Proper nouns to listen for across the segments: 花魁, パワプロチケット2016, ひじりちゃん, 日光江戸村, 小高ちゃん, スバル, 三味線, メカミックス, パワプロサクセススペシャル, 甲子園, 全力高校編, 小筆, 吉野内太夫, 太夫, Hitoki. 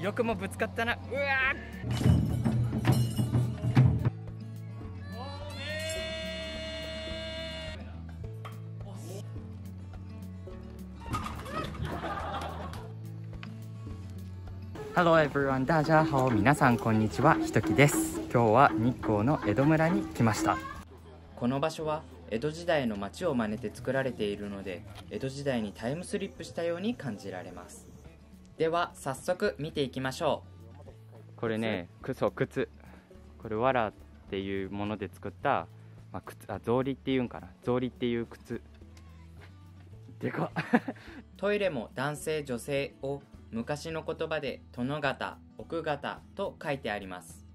よくもぶつかったな。うわー、Hello everyone、 大家好、皆さんこんにちは、ひときです。今日は日光の江戸村に来ました。この場所は江戸時代の町を真似て作られているので、江戸時代にタイムスリップしたように感じられます。では早速見ていきましょう。これね、靴、これわらっていうもので作った、草履っていうんかな、草履っていう靴でかトイレも男性女性を昔の言葉で殿方、奥方と書いてあります。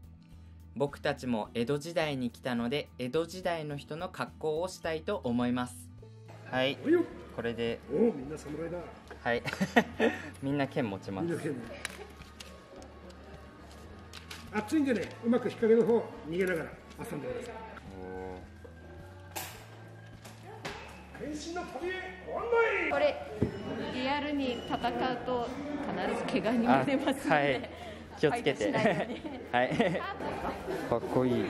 僕たちも江戸時代に来たので、江戸時代の人の格好をしたいと思います。はい、これでお、みんな侍だ。はいみんな剣持ちます。暑いんでね、うまく日陰の方逃げながら遊んでください。これリアルに戦うと必ず怪我にも出ますので、はい、気をつけてはいかっこいい。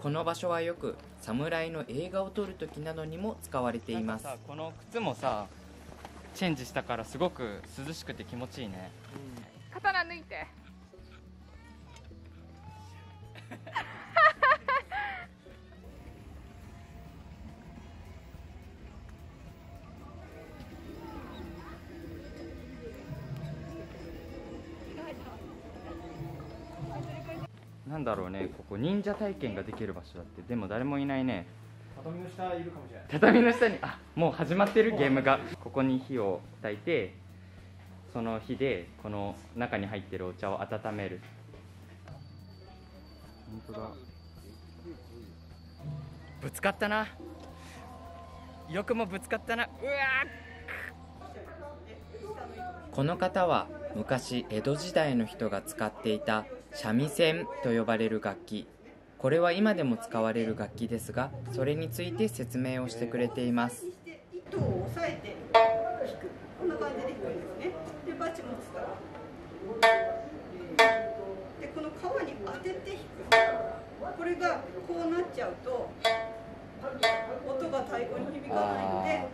この場所はよく侍の映画を撮るときなどにも使われています。この靴もさ、チェンジしたからすごく涼しくて気持ちいいね。刀抜いてなんだろうね、ここ忍者体験ができる場所だって。でも誰もいないね。畳の下いるかもしれない。畳の下に、あ、もう始まってるゲームが。ここに火を焚いて、その火でこの中に入ってるお茶を温める。本当だ、ぶつかったな。よくもぶつかったな。うわー。この方は昔江戸時代の人が使っていた三味線と呼ばれる楽器。これは今でも使われる楽器ですが、それについて説明をしてくれています。糸を押さえて引く、こんな感じで引くんですね。でバチ持つから、でこの革に当てて引く。これがこうなっちゃうと音が太鼓に響かないので、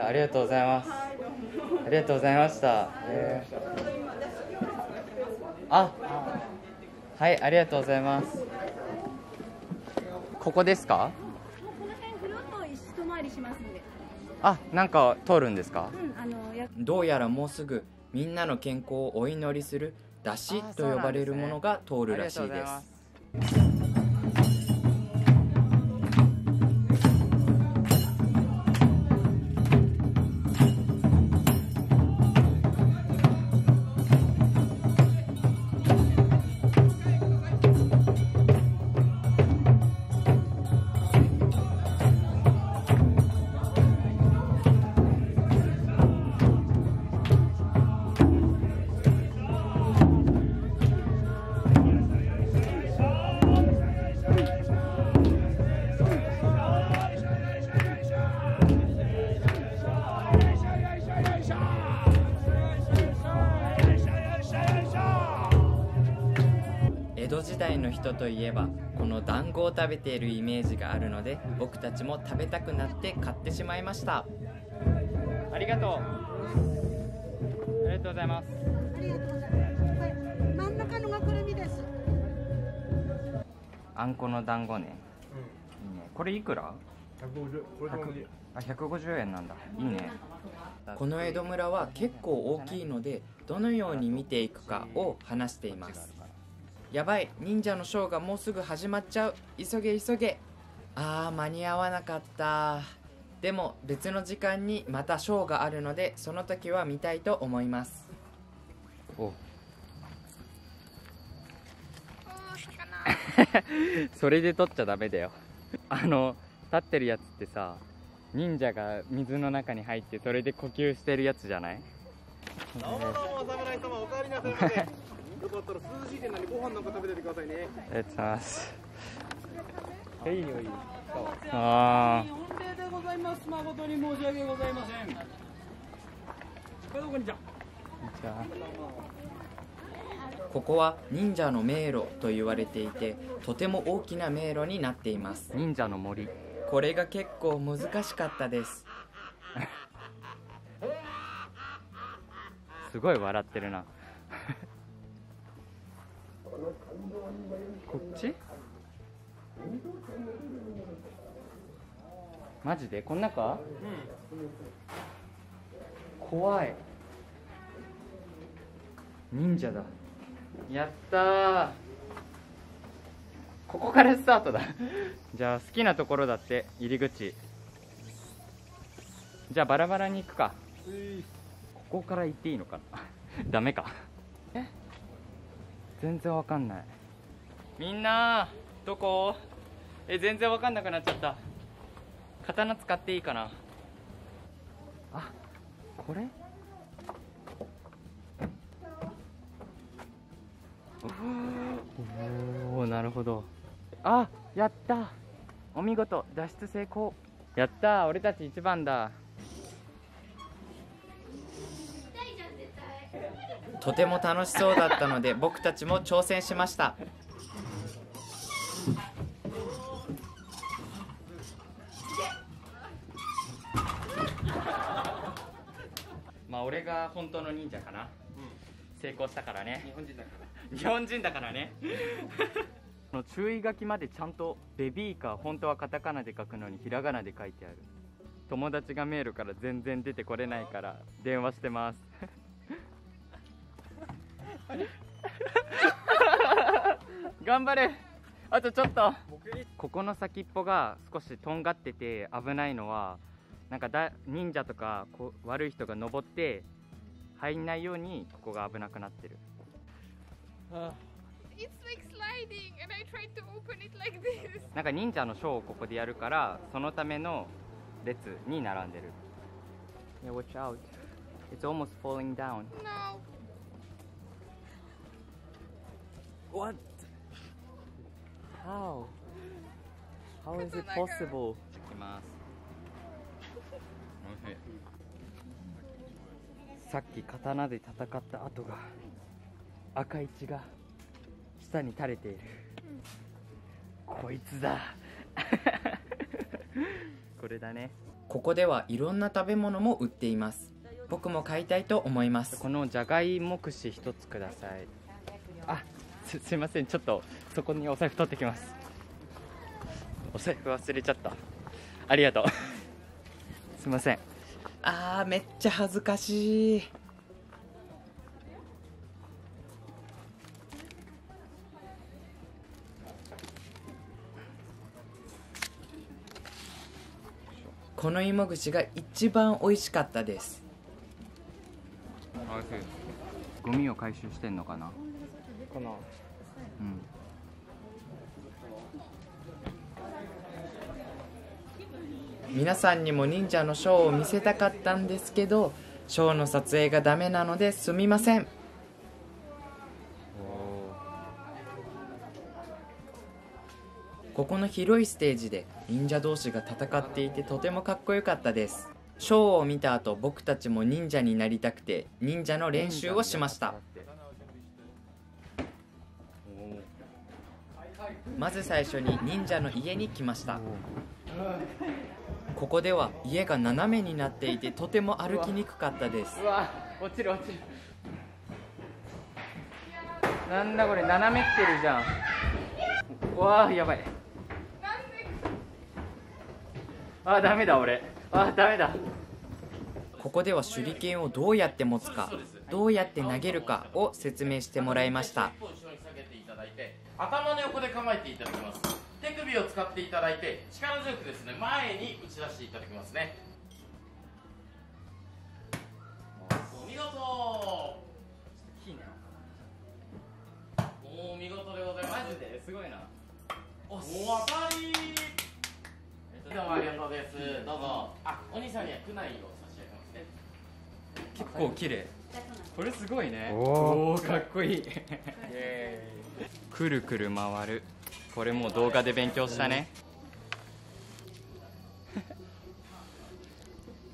ありがとうございます。ありがとうございました。あ、はい、ありがとうございます。ここですか？あ、なんか通るんですか？どうやらもうすぐみんなの健康をお祈りする出汁と呼ばれるものが通るらしいです。江戸時代の人といえばこの団子を食べているイメージがあるので、僕たちも食べたくなって買ってしまいました。ありがとう。ありがとうございます。ありがとうございます、はい、真ん中のがくるみです。あんこの団子ね、うん、いいね。これいくら？150。あ、150円なんだ。いいね。この江戸村は結構大きいので、どのように見ていくかを話しています。やばい、忍者のショーがもうすぐ始まっちゃう。急げ急げ。あー、間に合わなかった。でも別の時間にまたショーがあるので、その時は見たいと思います。おそれで取っちゃダメだよ立ってるやつってさ、忍者が水の中に入ってそれで呼吸してるやつじゃない？どうもどうも、お侍様、おかえりなさいませよかったら涼しい店内でご飯なんか食べててくださいね。ありがとうございます。いい匂い。ああ。御礼でございます。誠に申し訳ございません。どうもこんにちは。ここは忍者の迷路と言われていて、とても大きな迷路になっています。忍者の森。これが結構難しかったです。すごい笑ってるな。こっち？マジでこの中？うん、怖い。忍者だ。やったー。ここからスタートだ。じゃあ好きなところだって入り口。じゃあバラバラに行くか。ここから行っていいのかな。ダメか。え？全然わかんない。みんなどこ？全然わかんなくなっちゃった。刀使っていいかな。あ、これ？おお、なるほど。あ、やった。お見事、脱出成功。やった、俺たち一番だ。とても楽しそうだったので僕たちも挑戦しました。まあ俺が本当の忍者かな、うん、成功したからね。日本人だからね注意書きまでちゃんとベビーカー本当はカタカナで書くのにひらがなで書いてある。友達が迷路から全然出てこれないから電話してます頑張れ、あとちょっと。ここの先っぽが少しとんがってて危ないのは、なんか忍者とか悪い人が登って入んないようにここが危なくなってる。なんか忍者のショーをここでやるから、そのための列に並んでる。Yeah, watch out. It's almost falling down. No.What? How? How is it possible? いきます。さっき刀で戦った跡が、赤い血が下に垂れている。こいつだ。これだね。ここではいろんな食べ物も売っています。僕も買いたいと思います。このじゃがいも串一つください。あ。すいません、ちょっとそこにお財布取ってきます。お財布忘れちゃった、ありがとうすいません。あー、めっちゃ恥ずかしい。この芋串が一番美味しかったです。ゴミを回収してんのかな。うん、皆さんにも忍者のショーを見せたかったんですけど、ショーの撮影がダメなのですみません。ここの広いステージで忍者同士が戦っていて、とてもかっこよかったです。ショーを見た後、僕たちも忍者になりたくて忍者の練習をしました。まず最初に忍者の家に来ました。ここでは家が斜めになっていて、とても歩きにくかったです。うわ、落ちる落ちる。なんだこれ、斜めってるじゃん。うわー、やばい。あー、ダメだ俺。あー、ダメだ。ここでは手裏剣をどうやって持つか、どうやって投げるかを説明してもらいました。頭の横で構えていただきます。手首を使っていただいて、力強くですね、前に打ち出していただきますね。お見事。お見事でございます。マジですごいな。お当たり。どうもありがとうです。どうぞ。あ、お兄さんにはクナイを差し上げますね。結構綺麗。これすごいね。おお、かっこいい。くるくる回る。これもう動画で勉強したね。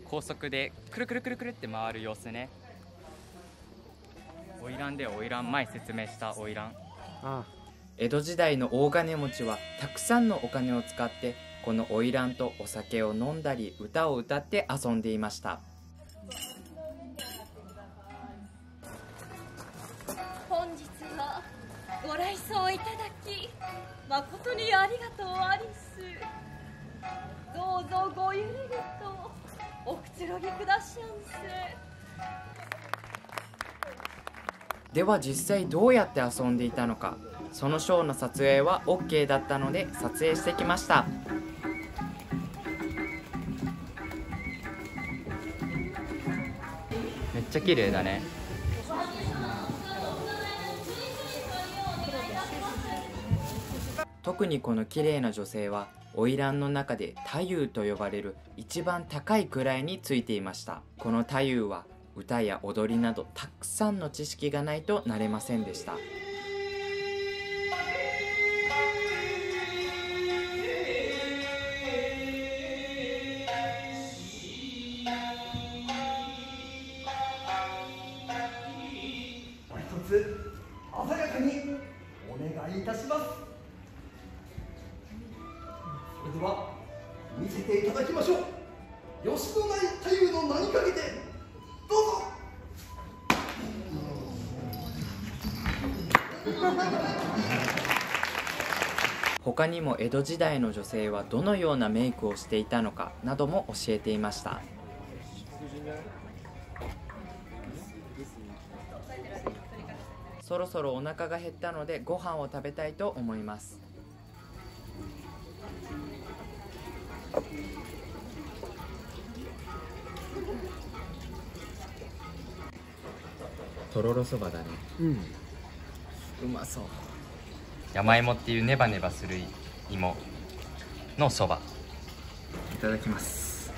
高速でくるくるくるくるって回る様子ね。花魁で花魁、前説明した花魁。江戸時代の大金持ちはたくさんのお金を使ってこの花魁とお酒を飲んだり歌を歌って遊んでいました。本日はご来場いただき誠にありがとうありす。どうぞごゆるりとおくつろぎくだしやんせ。では実際どうやって遊んでいたのか、そのショーの撮影は OK だったので撮影してきました。めっちゃ綺麗だね。特にこの綺麗な女性は花魁の中で太夫と呼ばれる一番高い位についていました。この太夫は歌や踊りなどたくさんの知識がないとなれませんでした。鮮やかにお願いいたします。それでは見せていただきましょう。吉野内太夫の名にかけてどうぞ。他にも江戸時代の女性はどのようなメイクをしていたのかなども教えていました。そろそろお腹が減ったのでご飯を食べたいと思います。とろろそばだね。うまそう。山芋っていうネバネバする芋のそば。いただきます。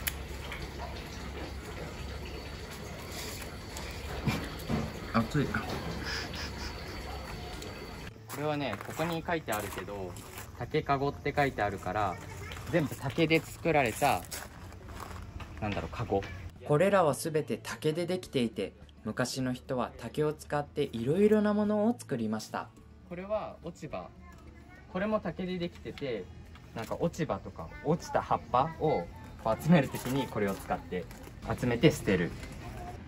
熱い。これはね、ここに書いてあるけど竹籠って書いてあるから全部竹で作られたなんだろう籠。これらは全て竹でできていて、昔の人は竹を使っていろいろなものを作りました。これは落ち葉。これも竹でできてて、なんか落ち葉とか落ちた葉っぱを集める時にこれを使って集めて捨てる。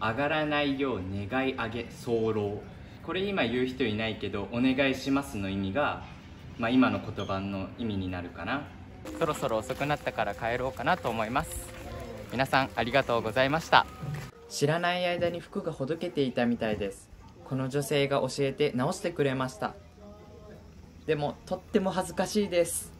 上がらないよう願い上げ候。これ今言う人いないけど「お願いします」の意味が、まあ、今の言葉の意味になるかな。そろそろ遅くなったから帰ろうかなと思います。皆さんありがとうございました。知らない間に服がほどけていたみたいです。この女性が教えて直してくれました。でもとっても恥ずかしいです。